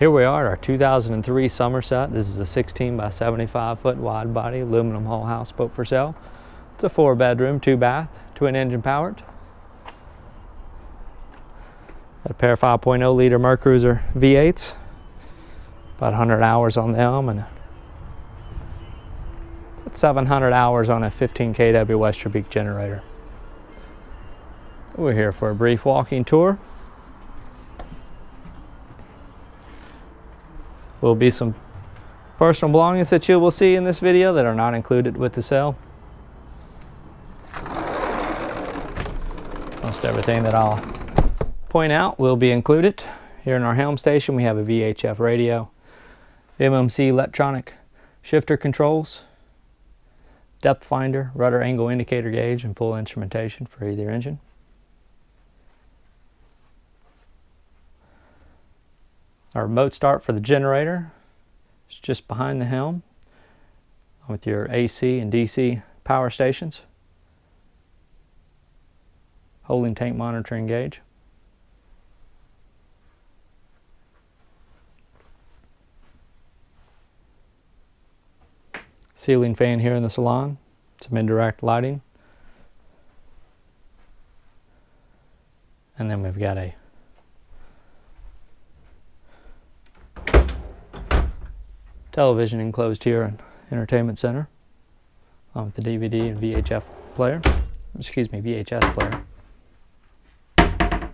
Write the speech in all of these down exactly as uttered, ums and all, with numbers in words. Here we are, our two thousand three Summerset. This is a sixteen by seventy-five foot wide body aluminum hull house boat for sale. It's a four bedroom, two bath, twin engine powered. Got a pair of five point oh liter MerCruiser V eights. About one hundred hours on them and about seven hundred hours on a fifteen kilowatt Westerbeke generator. We're here for a brief walking tour. Will be some personal belongings that you will see in this video that are not included with the sale. Most everything that I'll point out will be included. Here in our helm station we have a V H F radio, M M C electronic shifter controls, depth finder, rudder angle indicator gauge, and full instrumentation for either engine. Our remote start for the generator is just behind the helm with your A C and D C power stations. Holding tank monitoring gauge. Ceiling fan here in the salon, some indirect lighting. And then we've got a television enclosed here in entertainment center along with the D V D and V H F player, excuse me, V H S player. This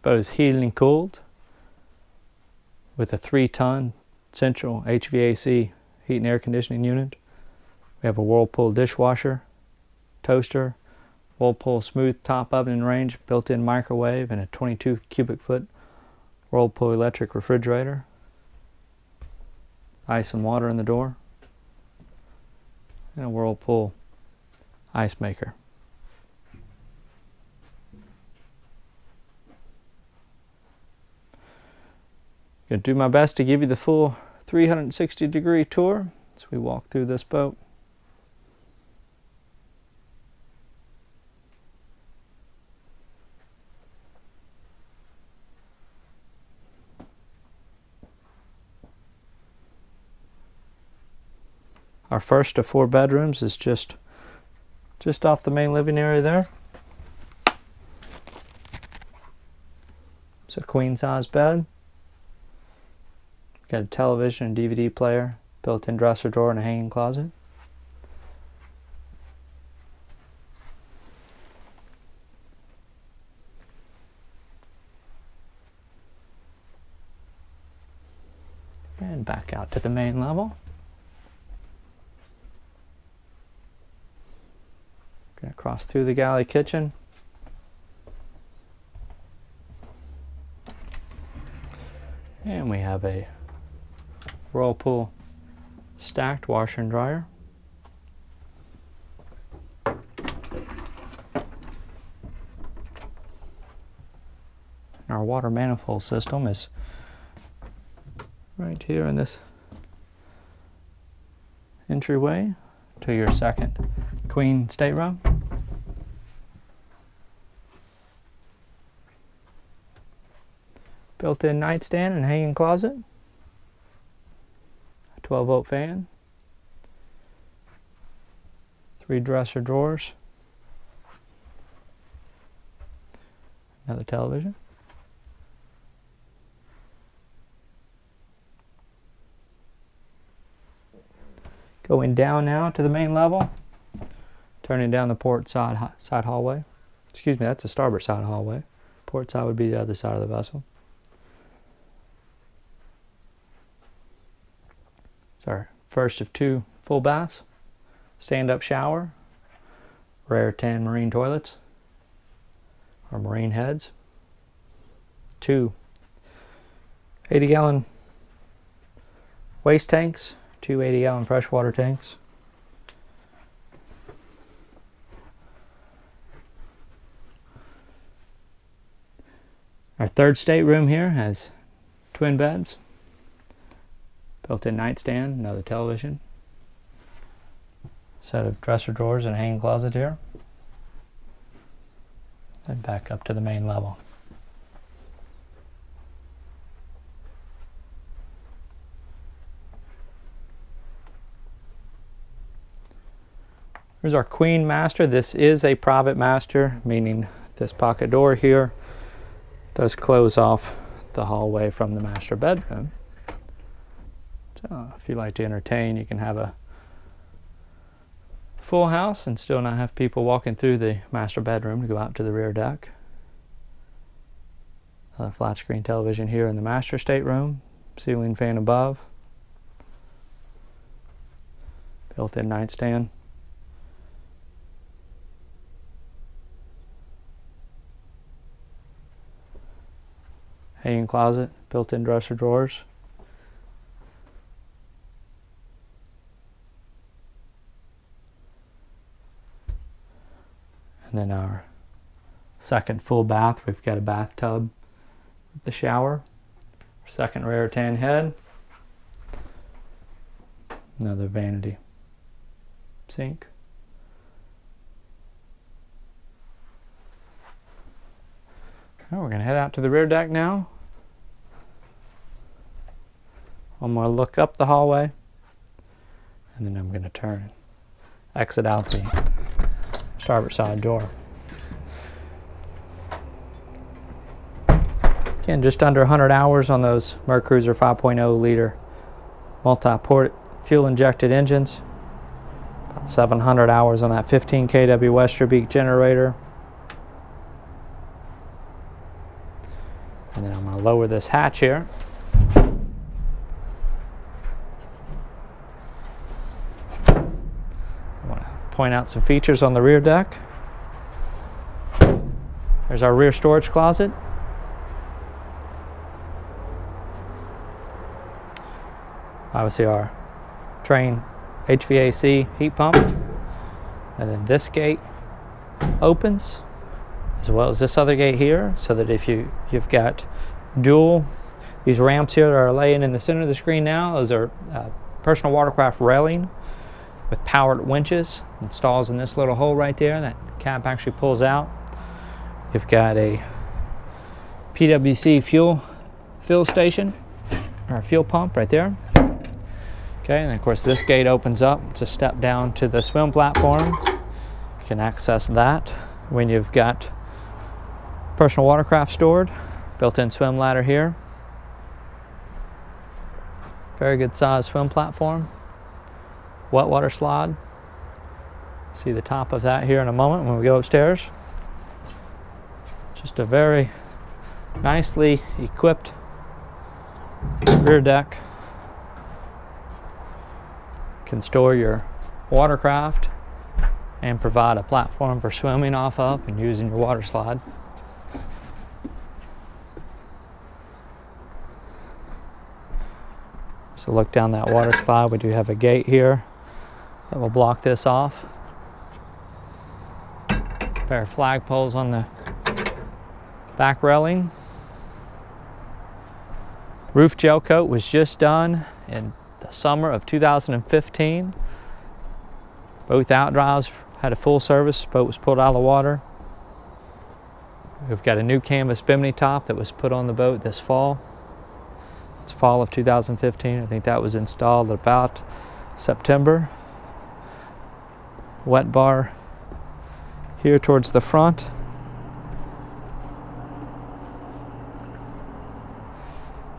boat is heated and cooled with a three ton central H V A C heat and air conditioning unit. We have a Whirlpool dishwasher, toaster, Whirlpool smooth top oven and range, built-in microwave, and a twenty-two cubic foot Whirlpool electric refrigerator. Ice and water in the door, and a Whirlpool ice maker. I'm going to do my best to give you the full three sixty degree tour as we walk through this boat. Our first of four bedrooms is just just off the main living area there. It's a queen size bed. Got a television and D V D player, built-in dresser drawer, and a hanging closet. And back out to the main level. Gonna cross through the galley kitchen. And we have a Whirlpool stacked washer and dryer. And our water manifold system is right here in this entryway to your second queen stateroom. Built-in nightstand and hanging closet. twelve volt fan, three dresser drawers, another television. Going down now to the main level, turning down the port side, side hallway. Excuse me, that's the starboard side hallway. Port side would be the other side of the vessel. It's our first of two full baths, stand-up shower, rare tan marine toilets, or marine heads, two eighty gallon waste tanks, two eighty gallon freshwater tanks. Our third stateroom here has twin beds. Built-in nightstand, another television, set of dresser drawers and a hanging closet here. Then back up to the main level. Here's our queen master. This is a private master, meaning this pocket door here does close off the hallway from the master bedroom. So if you like to entertain, you can have a full house and still not have people walking through the master bedroom to go out to the rear deck. Another flat screen television here in the master stateroom, ceiling fan above, built-in nightstand. Hanging closet, built-in dresser drawers. And then our second full bath, we've got a bathtub with the shower. Our second rear tan head. Another vanity sink. We're going to head out to the rear deck now. One more look up the hallway, and then I'm going to turn and exit out the starboard side door. Again, just under one hundred hours on those MerCruiser five point oh liter multi-port fuel injected engines. About seven hundred hours on that fifteen kilowatt Westerbeke generator. And then I'm going to lower this hatch here. I want to point out some features on the rear deck. There's our rear storage closet. Obviously our Train H V A C heat pump. And then this gate opens, as well as this other gate here, so that if you you've got dual, these ramps here that are laying in the center of the screen now, those are uh, personal watercraft railing with powered winches. Installs in this little hole right there, that cap actually pulls out. You've got a P W C fuel fill station, or fuel pump right there. Okay, and of course this gate opens up. It's a step down to the swim platform. You can access that when you've got personal watercraft stored, built-in swim ladder here. Very good size swim platform, wet water slide. See the top of that here in a moment when we go upstairs. Just a very nicely equipped rear deck. You can store your watercraft and provide a platform for swimming off of and using your water slide. So look down that water slide. We do have a gate here that will block this off. A pair of flagpoles on the back railing. Roof gel coat was just done in the summer of two thousand fifteen. Both out drives had a full service. Boat was pulled out of the water. We've got a new canvas Bimini top that was put on the boat this fall. Fall of two thousand fifteen. I think that was installed about September. Wet bar here towards the front.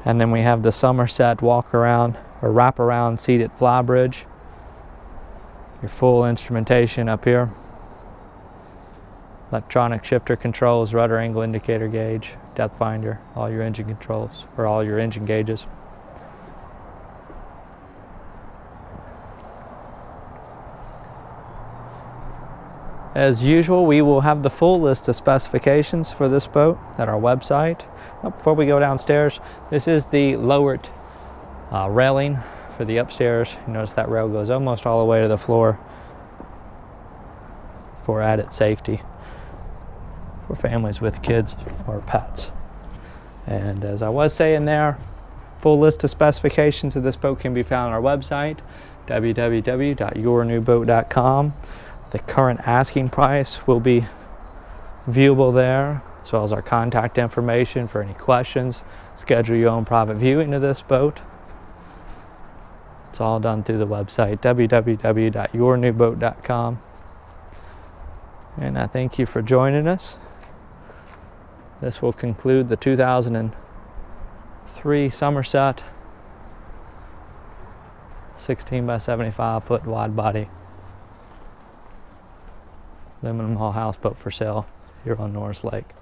And then we have the Summerset walk around or wrap around seated flybridge. Your full instrumentation up here. Electronic shifter controls, rudder angle indicator gauge, depth finder, all your engine controls, or all your engine gauges. As usual, we will have the full list of specifications for this boat at our website. Oh, before we go downstairs, this is the lowered uh, railing for the upstairs. You notice that rail goes almost all the way to the floor for added safety for families with kids or pets. And as I was saying there, full list of specifications of this boat can be found on our website, w w w dot your new boat dot com. The current asking price will be viewable there, as well as our contact information for any questions. Schedule your own private viewing of this boat. It's all done through the website, w w w dot your new boat dot com. and I thank you for joining us. This will conclude the two thousand three Summerset sixteen by seventy-five foot wide body aluminum hull houseboat for sale here on Norris Lake.